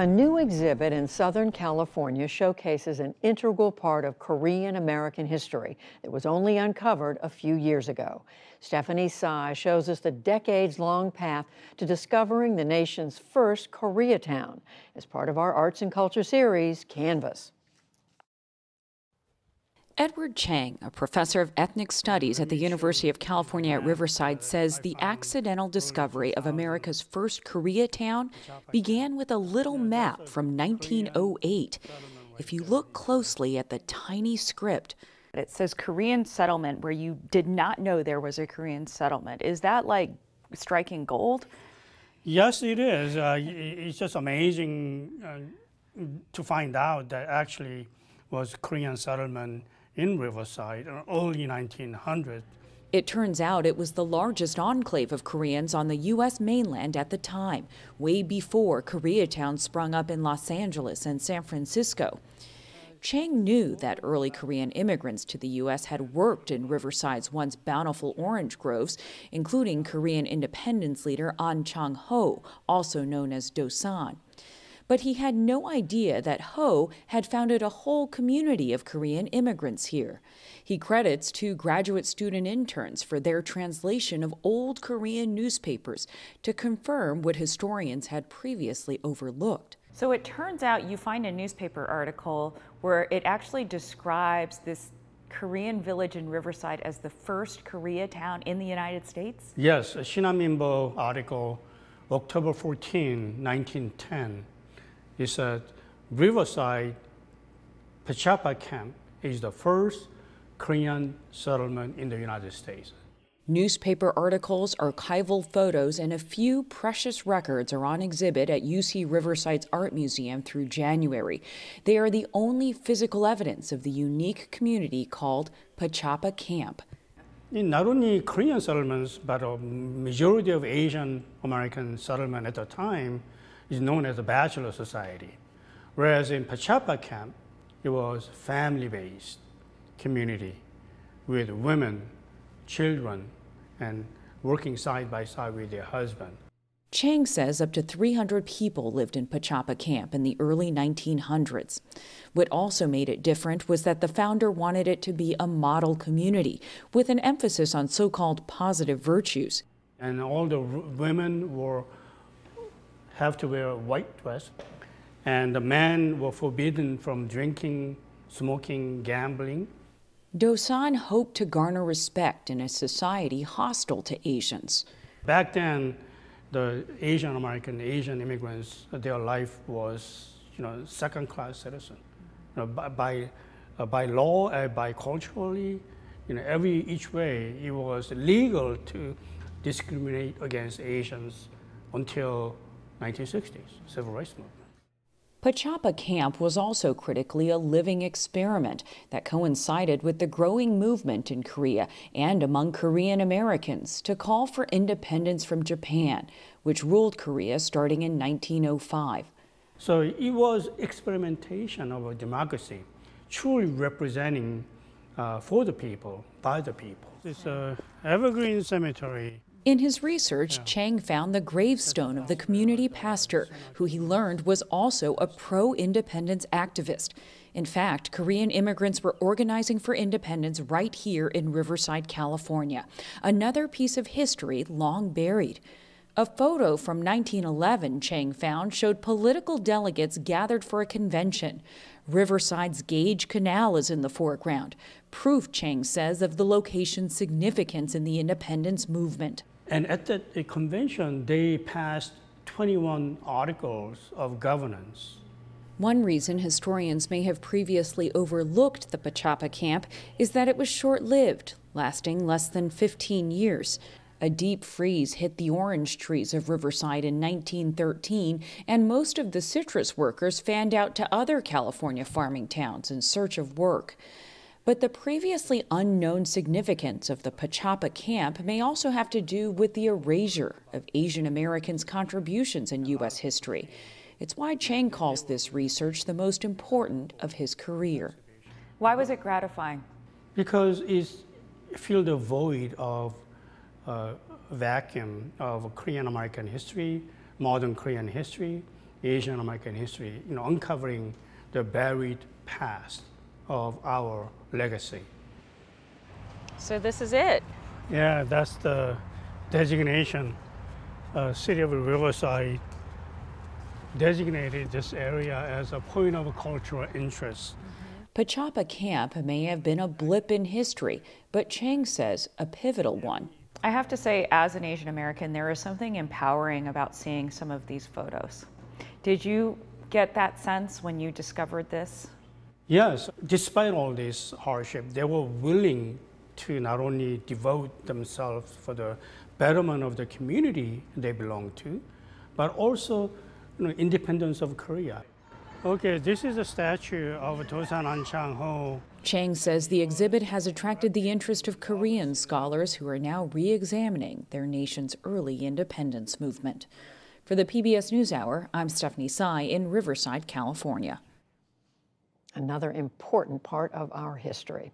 A new exhibit in Southern California showcases an integral part of Korean-American history that was only uncovered a few years ago. Stephanie Sy shows us the decades-long path to discovering the nation's first Koreatown as part of our arts and culture series, CANVAS. Edward Chang, a professor of ethnic studies at the University of California at Riverside, says the accidental discovery of America's first Koreatown began with a little map from 1908. If you look closely at the tiny script, it says Korean settlement where you did not know there was a Korean settlement. Is that like striking gold? Yes, it is. It's just amazing to find out that actually was Korean settlement in Riverside in early 1900s. It turns out it was the largest enclave of Koreans on the U.S. mainland at the time, way before Koreatown sprung up in Los Angeles and San Francisco. Chang knew that early Korean immigrants to the U.S. had worked in Riverside's once bountiful orange groves, including Korean independence leader Ahn Chang-ho, also known as Dosan. But he had no idea that Ho had founded a whole community of Korean immigrants here. He credits two graduate student interns for their translation of old Korean newspapers to confirm what historians had previously overlooked. So it turns out you find a newspaper article where it actually describes this Korean village in Riverside as the first Koreatown in the United States? Yes, a Shinhan Minbo article, October 14, 1910. He said, Riverside Pachappa Camp is the first Korean settlement in the United States. Newspaper articles, archival photos, and a few precious records are on exhibit at UC Riverside's Art Museum through January. They are the only physical evidence of the unique community called Pachappa Camp. In not only Korean settlements, but a majority of Asian American settlement at the time is known as a bachelor society, whereas in Pachappa Camp, it was family-based community with women, children, and working side by side with their husband. Chang says up to 300 people lived in Pachappa Camp in the early 1900s. What also made it different was that the founder wanted it to be a model community with an emphasis on so-called positive virtues. And all the women have to wear a white dress, and the men were forbidden from drinking, smoking, gambling. Dosan hoped to garner respect in a society hostile to Asians. Back then, the Asian American, Asian immigrants, their life was, second-class citizen. By law, by culturally, each way, it was legal to discriminate against Asians until 1960s, civil rights movement. Pachappa Camp was also critically a living experiment that coincided with the growing movement in Korea and among Korean Americans to call for independence from Japan, which ruled Korea starting in 1905. So it was experimentation of a democracy, truly representing for the people, by the people. It's an evergreen cemetery. In his research, Chang found the gravestone of the community pastor, who he learned was also a pro-independence activist. In fact, Korean immigrants were organizing for independence right here in Riverside, California, another piece of history long buried. A photo from 1911 Chang found showed political delegates gathered for a convention. Riverside's Gage Canal is in the foreground, proof, Chang says, of the location's significance in the independence movement. And at the convention, they passed 21 articles of governance. One reason historians may have previously overlooked the Pachappa Camp is that it was short-lived, lasting less than 15 years. A deep freeze hit the orange trees of Riverside in 1913, and most of the citrus workers fanned out to other California farming towns in search of work. But the previously unknown significance of the Pachappa Camp may also have to do with the erasure of Asian Americans' contributions in U.S. history. It's why Chang calls this research the most important of his career. Why was it gratifying? Because it filled the void of vacuum of Korean American history, modern Korean history, Asian American history, you know, uncovering the buried past of our legacy. So this is it. Yeah, that's the designation. City of Riverside designated this area as a point of cultural interest. Pachappa Camp may have been a blip in history, but Chang says a pivotal one. I have to say, as an Asian American, there is something empowering about seeing some of these photos. Did you get that sense when you discovered this? Yes. Despite all this hardship, they were willing to not only devote themselves for the betterment of the community they belong to, but also, you know, independence of Korea. Okay, this is a statue of Dosan Ahn Chang-ho. Chang says the exhibit has attracted the interest of Korean scholars who are now re-examining their nation's early independence movement. For the PBS NewsHour, I'm Stephanie Sy in Riverside, California. Another important part of our history.